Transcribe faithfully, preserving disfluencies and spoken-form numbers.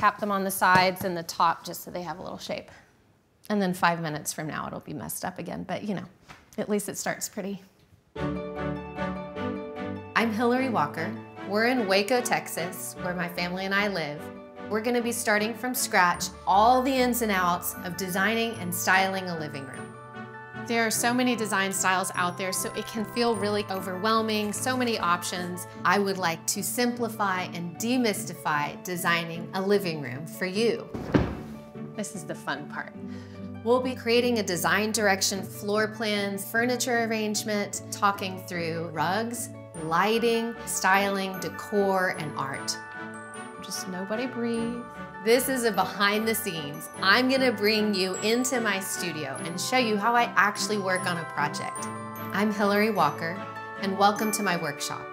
tap them on the sides and the top just so they have a little shape. And then five minutes from now, it'll be messed up again. But you know, at least it starts pretty. I'm Hilary Walker. We're in Waco, Texas, where my family and I live. We're gonna be starting from scratch all the ins and outs of designing and styling a living room. There are so many design styles out there, so it can feel really overwhelming, so many options. I would like to simplify and demystify designing a living room for you. This is the fun part. We'll be creating a design direction, floor plans, furniture arrangement, talking through rugs, lighting, styling, decor, and art. Just nobody breathe. This is a behind the scenes. I'm gonna bring you into my studio and show you how I actually work on a project. I'm Hilary Walker, and welcome to my workshop.